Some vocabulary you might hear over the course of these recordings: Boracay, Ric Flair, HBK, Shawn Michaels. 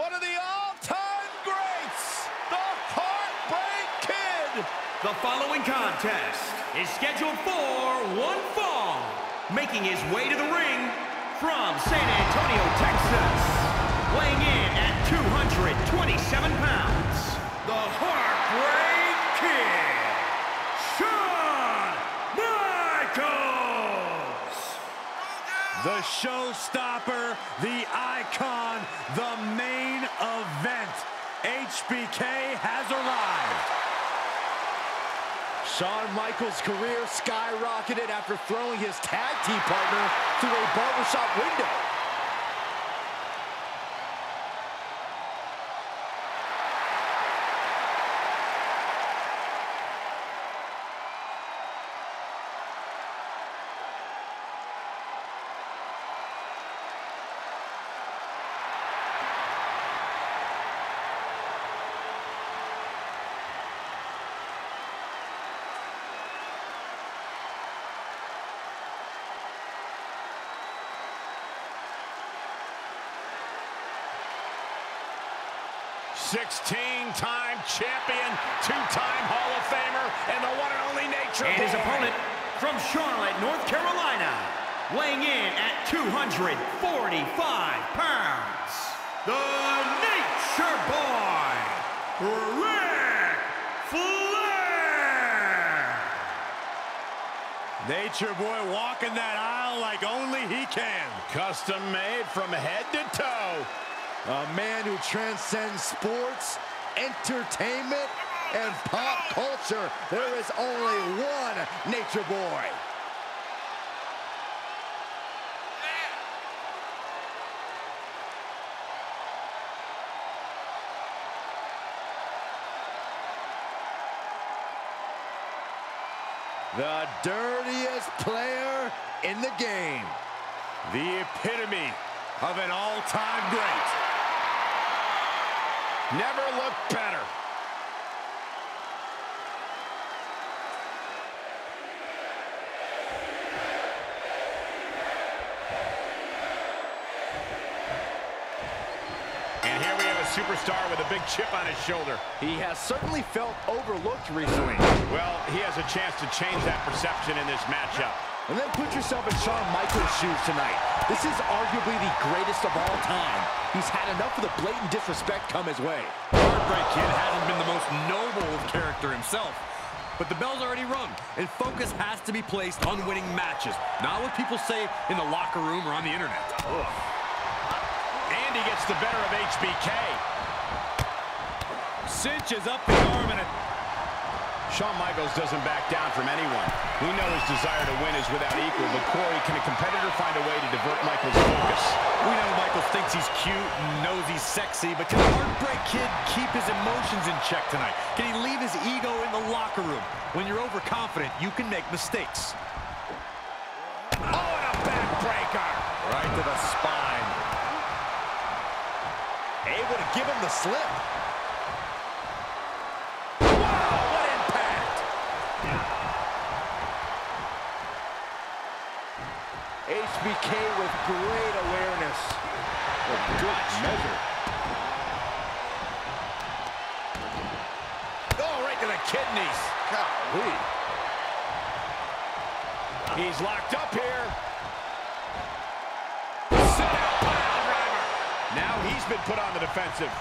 one of the all-time greats, the Heartbreak Kid. The following contest is scheduled for one fall, making his way to the ring from San Antonio, Texas, weighing in at 227 pounds, the Heartbreak Kid, Shawn Michaels. The showstopper, the icon, the main event. HBK has arrived. Shawn Michaels' career skyrocketed after throwing his tag team partner through a barbershop window. Sixteen-time champion, two-time Hall of Famer, and the one and only Nature Boy. And his opponent from Charlotte, North Carolina, weighing in at 245 pounds, the Nature Boy, Ric Flair. Nature Boy walking that aisle like only he can. Custom made from head to toe. A man who transcends sports, entertainment, and pop culture. There is only one Nature Boy. The dirtiest player in the game. The epitome of an all-time great. Never looked better. And here we have a superstar with a big chip on his shoulder. He has certainly felt overlooked recently. Well, he has a chance to change that perception in this matchup. And then put yourself in Shawn Michaels' shoes tonight. This is arguably the greatest of all time. He's had enough of the blatant disrespect come his way. Heartbreak Kid hasn't been the most noble of character himself. But the bell's already rung, and focus has to be placed on winning matches, not what people say in the locker room or on the internet. Ugh. And he gets the better of HBK. Cinches up the arm and a... Shawn Michaels doesn't back down from anyone. We know his desire to win is without equal, but Corey, can a competitor find a way to divert Michaels' focus? We know Michaels thinks he's cute and knows he's sexy, but can the Heartbreak Kid keep his emotions in check tonight? Can he leave his ego in the locker room? When you're overconfident, you can make mistakes. Oh, and a backbreaker! Right to the spine. Able to give him the slip. HBK with great awareness. A good measure. Oh, right to the kidneys. Golly. He's locked up here. Set out pile driver. Now he's been put on the defensive.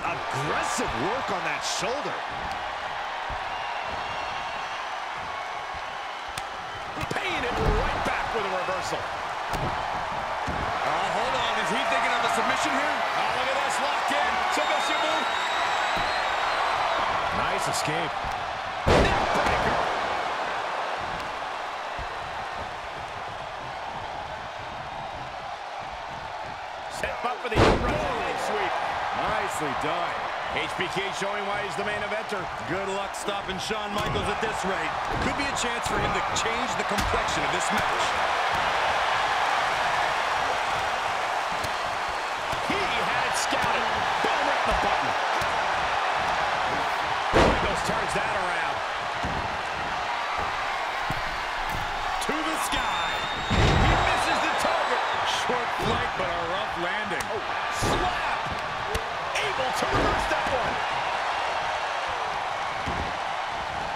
Aggressive work on that shoulder. Paying it right back with a reversal. Hold on. Is he thinking of a submission here? Oh, look at this. Locked in. Submission move. Nice escape. Neck breaker. Step up for the leg sweep. Nicely done. HBK showing why he's the main eventer. Good luck stopping Shawn Michaels at this rate. Could be a chance for him to change the complexion of this match. He had it scouted. Boom, right the button. Michaels turns that around. To the sky. He misses the target. reverse that one.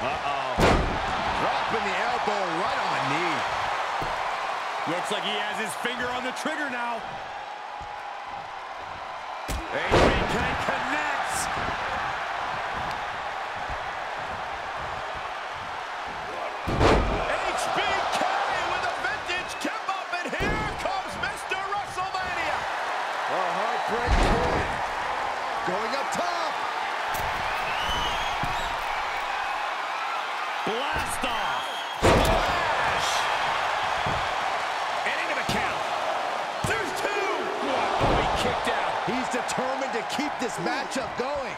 Uh-oh. Dropping the elbow right on the knee. Looks like he has his finger on the trigger now. HBK connects. HBK with a vintage kip up, and here comes Mr. WrestleMania. A heartbreak hit. Going up top. Blast off. Splash. And into the count. There's two. Oh, he kicked out. He's determined to keep this matchup going.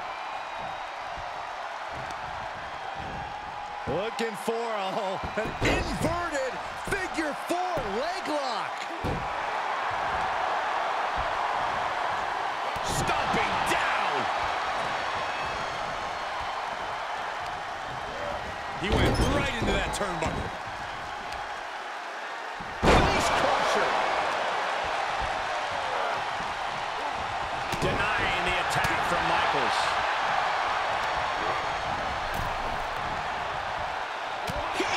Looking for an inverted figure-4 leg lock. Stomping down. He went right into that turnbuckle. Denying the attack from Michaels.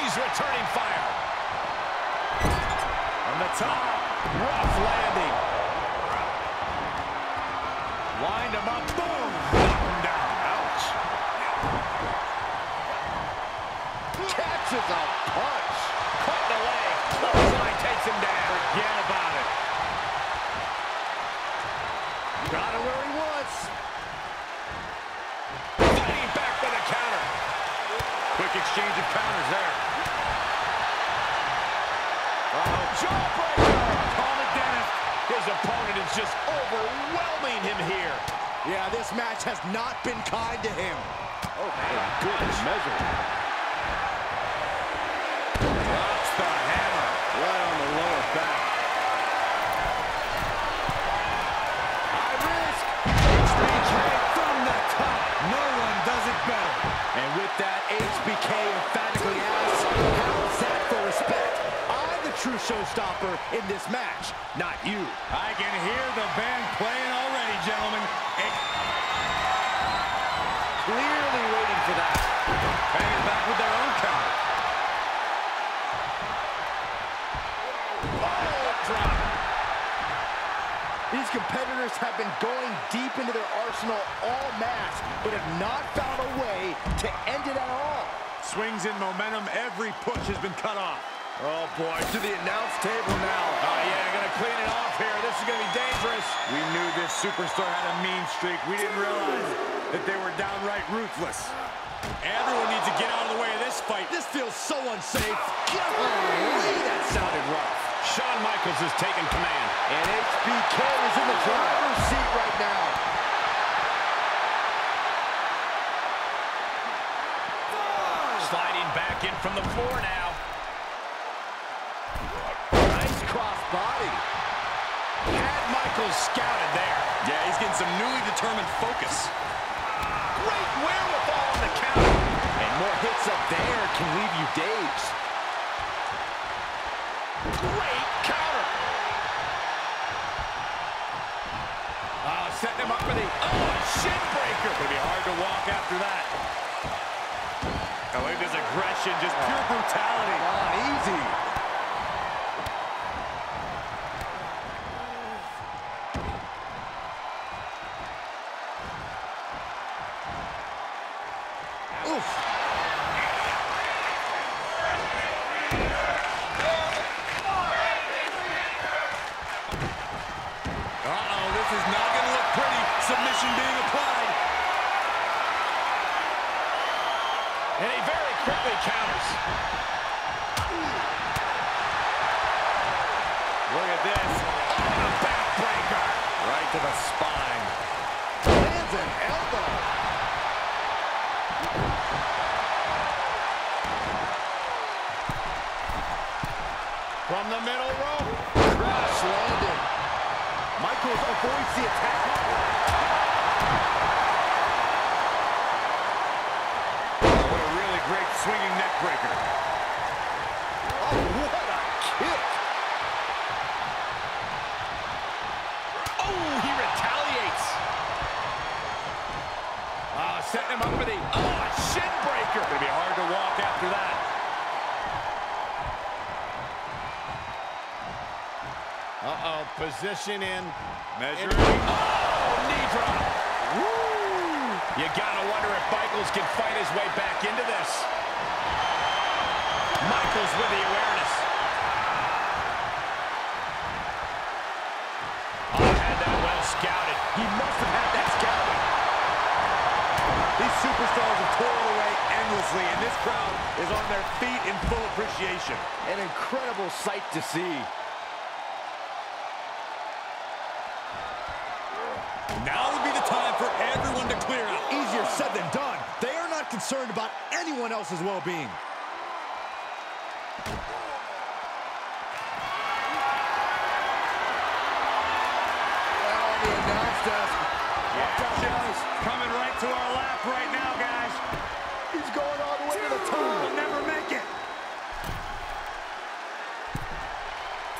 He's returning fire. On the top, rough landing. Lined him up, boom, knocked him down. Ouch. Catches a punch. Caught the leg. Clothesline takes him down. Forget about it. Got him where he wants. Fighting back for the counter. Quick exchange of counters there. Oh, jawbreaker! Call it Dennis. His opponent is just overwhelming him here. Yeah, this match has not been kind to him. Oh, my goodness. Measure. Drops the hammer right on the lower back. And with that, HBK emphatically asks, how's that for respect? I'm the true showstopper in this match, not you. I can hear the band playing already, gentlemen. Clearly waiting for that. Hanging back with their own counter. Oh, drop. These competitors have been going deep into their arsenal all match, but have not found a way to end it at all. Swings in momentum. Every push has been cut off. Oh, boy, to the announce table now. Oh, yeah, gonna clean it off here. This is gonna be dangerous. We knew this superstar had a mean streak. We didn't realize that they were downright ruthless. Everyone needs to get out of the way of this fight. This feels so unsafe. Golly, that sounded rough. Shawn Michaels has taken command. And HBK is in the driver's seat right now. Sliding back in from the floor now. Nice cross body. Had Michaels scouted there. Yeah, he's getting some newly determined focus. Great wherewithal on the counter. And more hits up there can leave you dazed. Great counter. Setting him up for the shin breaker. It's gonna be hard to walk after that. Oh, look at this aggression, just pure brutality. Come on, easy. Is not going to look pretty. Submission being applied. And he very quickly counters. Look at this. Oh, the backbreaker. Right to the spine. Lands an elbow. From the middle rope. Crash landing. Michaels avoids the attack. Oh, what a really great swinging neck breaker. Oh, what a kick. Oh, he retaliates. setting him up for the a shin breaker. It's gonna be hard to walk after that. Uh-oh, position in. Measuring. Oh, knee drop. Woo! You gotta wonder if Michaels can fight his way back into this. Michaels with the awareness. Scouted. He must have had that scouted. These superstars have toiled away endlessly, and this crowd is on their feet in full appreciation. An incredible sight to see. Now would be the time for everyone to clear out. Easier said than done. They are not concerned about anyone else's well-being. Coming right to our lap right now, guys. He's going all the way to the top. He'll never make it.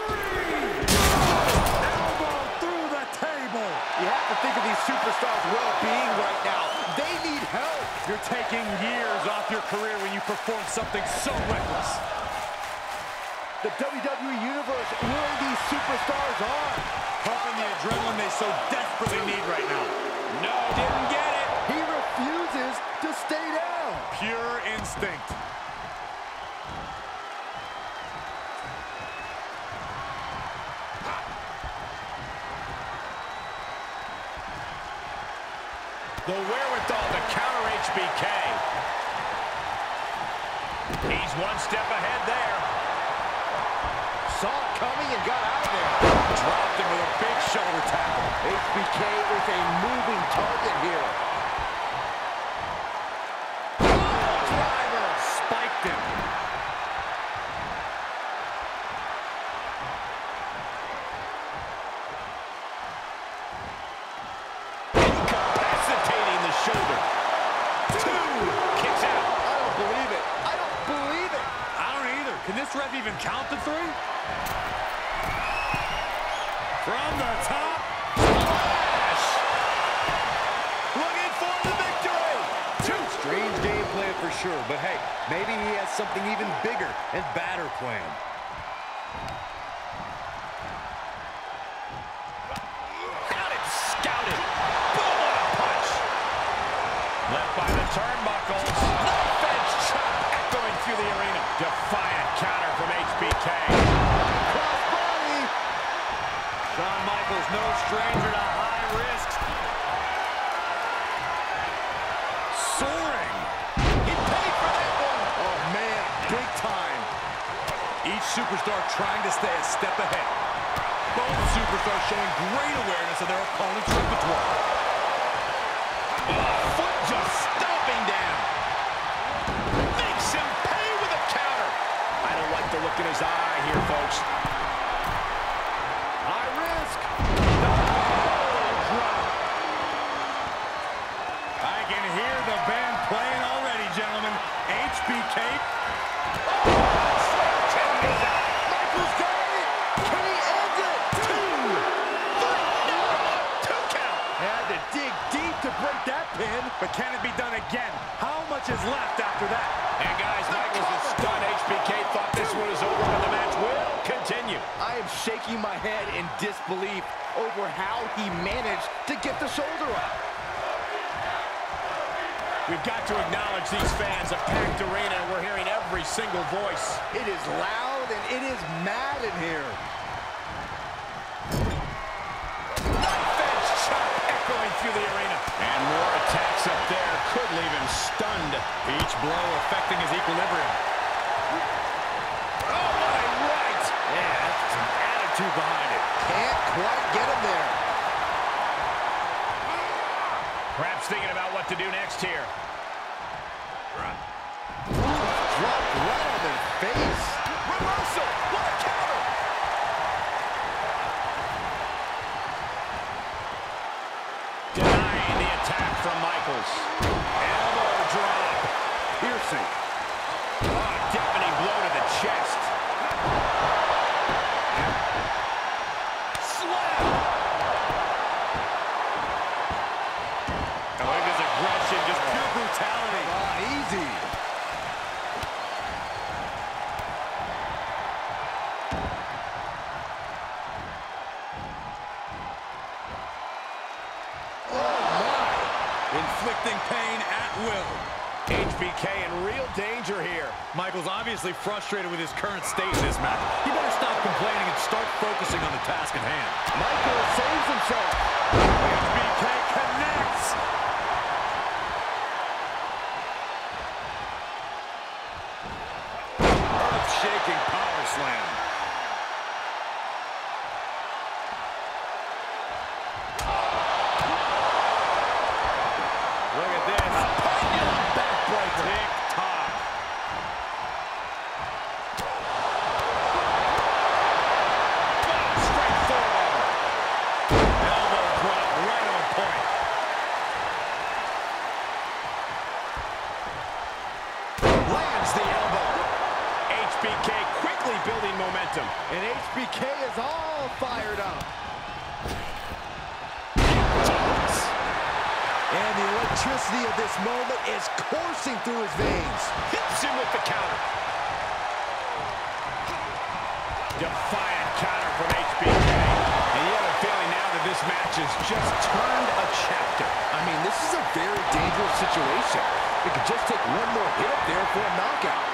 3. Oh, elbow through the table. You have to think of these superstars' well-being right now. They need help. You're taking years off your career when you perform something so reckless. The WWE Universe, where these superstars are, pumping the adrenaline they so desperately need right now. No, didn't get it. He refuses to stay down. Pure instinct. The wherewithal to counter HBK. He's one step ahead there. Saw it coming and got out of there. Dropped him with a big shoulder tackle. HBK is a moving target here. Oh, driver spiked him. Incapacitating the shoulder. 2. Kicks out. I don't believe it. I don't believe it. I don't either. Can this ref even count the 3? From the top, splash! Looking for the victory! 2. Strange game plan for sure, but hey, maybe he has something even bigger and badder planned. Got it, scouted! Boom, what a punch! Left by the turnbuckles. Offense chop echoing through the arena. Defiant counter from HBK. Shawn Michaels, no stranger to high risks. Soaring. He paid for that one. Oh, man, big time. Each superstar trying to stay a step ahead. Both superstars showing great awareness of their opponent's repertoire. Foot just stomping down. Makes him pay with a counter. I don't like the look in his eye here, folks. HBK. Oh, Michaels got it. Can he end it? 2 count. Had to dig deep to break that pin, but can it be done again? How much is left after that? And guys, Michaels is stunned. HBK thought this one was over, but the match will continue. I am shaking my head in disbelief over how he managed to get the shoulder up. We've got to acknowledge these fans, a packed arena, and we're hearing every single voice. It is loud and it is mad in here. Knife-edge chop echoing through the arena. And more attacks up there could leave him stunned. Each blow affecting his equilibrium. Oh, my right! Yeah, that's some attitude behind it. Can't quite get him there. Perhaps thinking about what to do next here. Dropped right on their face. Reversal! What a counter! Denying the attack from Michaels. Elbow drop. Piercing. Oh, deafening blow to the chest. Slam! Just pure inflicting pain at will. HBK in real danger here. Michaels obviously frustrated with his current state in this match. He better stop complaining and start focusing on the task at hand. Michaels saves himself. HBK connects. Earth-shaking power slam. And HBK is all fired up. And the electricity of this moment is coursing through his veins. Hits him with the counter. Defiant counter from HBK. And you have a feeling now that this match has just turned a chapter. I mean, this is a very dangerous situation. It could just take one more hit up there for a knockout.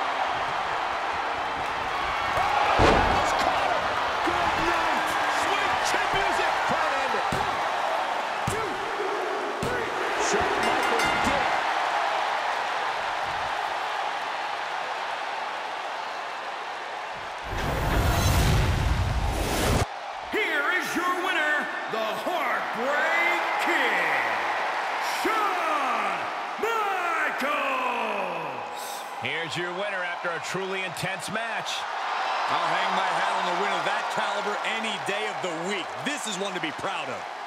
Here's your winner after a truly intense match. I'll hang my hat on the win of that caliber any day of the week. This is one to be proud of.